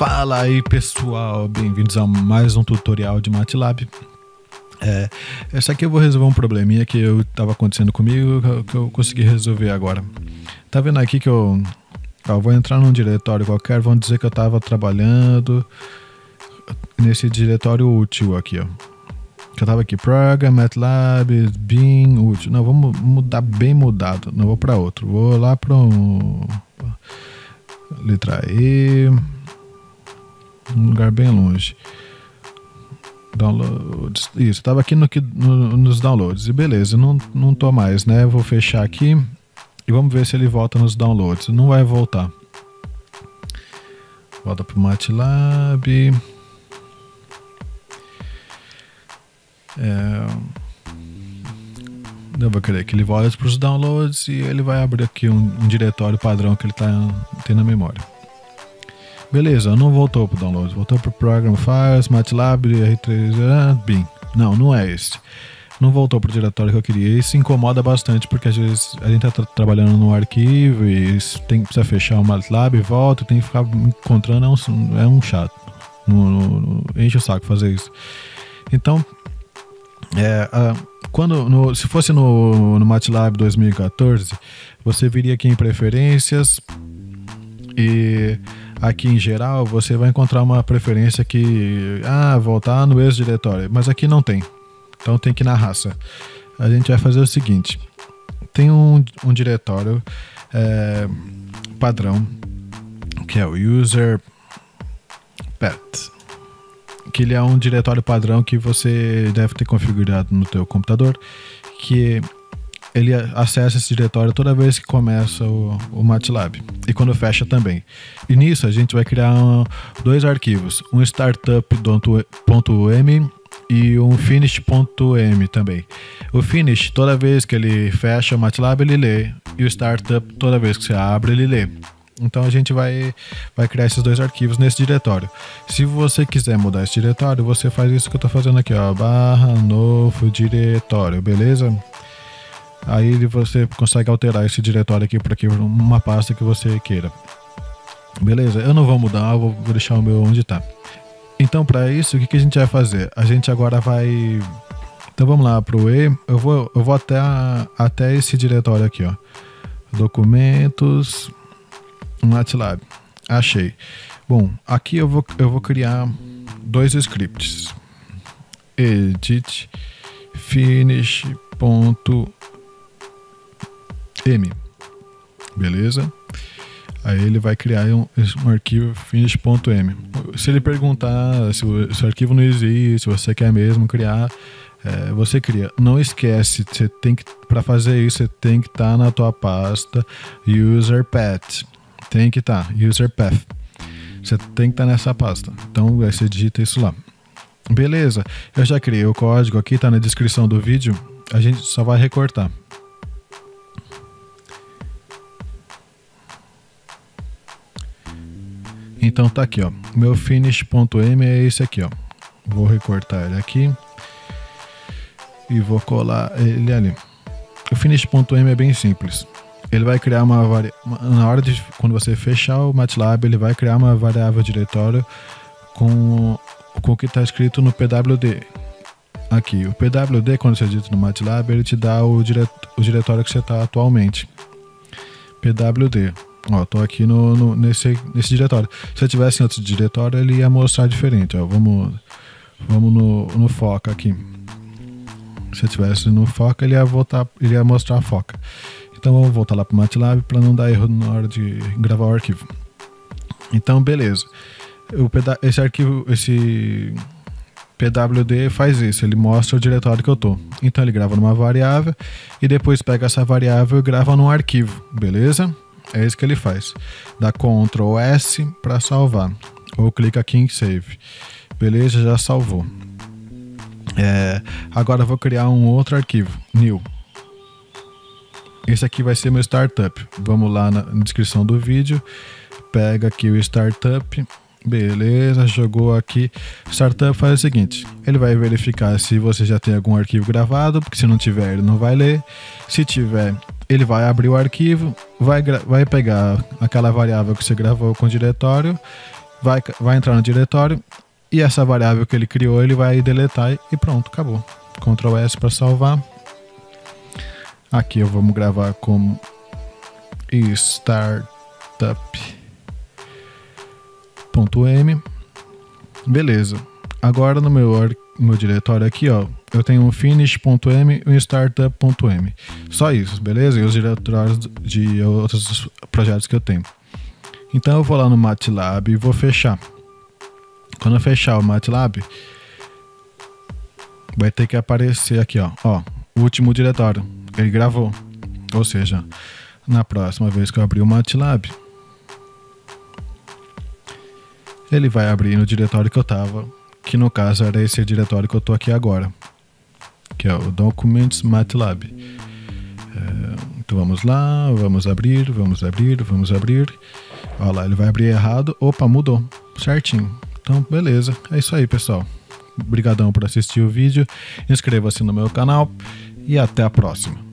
Fala aí pessoal, bem-vindos a mais um tutorial de MATLAB. Essa aqui eu vou resolver um probleminha que estava acontecendo comigo, que eu consegui resolver agora. Tá vendo aqui que eu vou entrar num diretório qualquer, vão dizer que eu estava trabalhando nesse diretório útil aqui, ó. Que eu estava aqui, program, MATLAB, bin, útil. Não, vamos mudar bem mudado, não vou para outro, vou lá para um... letra E... um lugar bem longe. Downloads. Isso, tava aqui nos downloads. E beleza, não tô mais, né? Vou fechar aqui e vamos ver se ele volta nos downloads. Não vai voltar. Volta pro MATLAB. Eu vou querer que ele volte para os downloads e ele vai abrir aqui um diretório padrão que ele tem na memória. Beleza, não voltou pro download, voltou pro Program Files, MATLAB, R3, BIM. Não, não é esse. Não voltou pro diretório que eu queria. Isso incomoda bastante, porque às vezes a gente tá trabalhando num arquivo e precisa fechar o MATLAB e volta, tem que ficar encontrando, é um chato. Enche o saco fazer isso. Então, se fosse no MATLAB 2014, você viria aqui em Preferências e... aqui em geral você vai encontrar uma preferência que voltar no mesmo diretório, mas aqui não tem, então tem que ir na raça. A gente vai fazer o seguinte: tem um diretório padrão que é o userpath, que ele é um diretório padrão que você deve ter configurado no teu computador, que ele acessa esse diretório toda vez que começa o MATLAB e quando fecha também. E nisso a gente vai criar dois arquivos, um startup.m e um finish.m também. O finish, toda vez que ele fecha o MATLAB, ele lê, e o startup, toda vez que você abre, ele lê. Então a gente vai criar esses dois arquivos nesse diretório. Se você quiser mudar esse diretório, você faz isso que eu estou fazendo aqui, ó, barra novo diretório, beleza? Aí você consegue alterar esse diretório aqui para uma pasta que você queira. Beleza? Eu não vou mudar, eu vou deixar o meu onde está. Então, para isso, o que a gente vai fazer? A gente agora vai... então vamos lá para o E. Eu vou até esse diretório aqui, ó. Documentos... MATLAB. Achei. Bom, aqui eu vou criar dois scripts. Edit finish.m, beleza? Aí ele vai criar um arquivo finish.m. Se ele perguntar se o arquivo não existe, se você quer mesmo criar, você cria. Não esquece, você tem que, para fazer isso, você tem que estar na tua pasta userpath. Tem que estar userpath. Você tem que estar nessa pasta. Então você digita isso lá. Beleza? Eu já criei o código aqui, tá na descrição do vídeo. A gente só vai recortar. Então tá aqui, ó, meu finish.m é esse aqui, ó. Vou recortar ele aqui e vou colar ele ali. O finish.m é bem simples. Ele vai criar uma variável, na hora de quando você fechar o MATLAB, ele vai criar uma variável diretório com o que está escrito no pwd. Aqui, o pwd, quando você digita no MATLAB, ele te dá o diretório que você está atualmente. Pwd. Ó, tô aqui nesse diretório. Se eu tivesse em outro diretório, ele ia mostrar diferente, ó. Vamos no foca aqui. Se eu tivesse no foca, ele ia mostrar a foca. Então vamos voltar lá pro MATLAB para não dar erro na hora de gravar o arquivo. Então, beleza. Esse pwd faz isso, ele mostra o diretório que eu tô. Então ele grava numa variável e depois pega essa variável e grava num arquivo, beleza? É isso que ele faz. Dá Ctrl S para salvar. Ou clica aqui em Save. Beleza, já salvou. Agora eu vou criar um outro arquivo, New. Esse aqui vai ser meu Startup. Vamos lá na descrição do vídeo. Pega aqui o Startup. Beleza, jogou aqui. Startup faz o seguinte: ele vai verificar se você já tem algum arquivo gravado, porque se não tiver, ele não vai ler. Se tiver, ele vai abrir o arquivo, vai pegar aquela variável que você gravou com o diretório, vai entrar no diretório e essa variável que ele criou ele vai deletar e pronto, acabou. Ctrl S para salvar. Aqui eu vou gravar como startup.m. Beleza. Agora no meu diretório aqui, ó, eu tenho um finish.m e um startup.m. Só isso, beleza? E os diretórios de outros projetos que eu tenho. Então eu vou lá no MATLAB e vou fechar. Quando eu fechar o MATLAB, vai ter que aparecer aqui, ó, o último diretório. Ele gravou. Ou seja, na próxima vez que eu abrir o MATLAB, ele vai abrir no diretório que eu estava, que no caso era esse diretório que eu estou aqui agora, que é o Documents MATLAB. Então vamos lá, vamos abrir. Olha lá, ele vai abrir errado. Opa, mudou. Certinho. Então, beleza. É isso aí, pessoal. Obrigadão por assistir o vídeo. Inscreva-se no meu canal e até a próxima.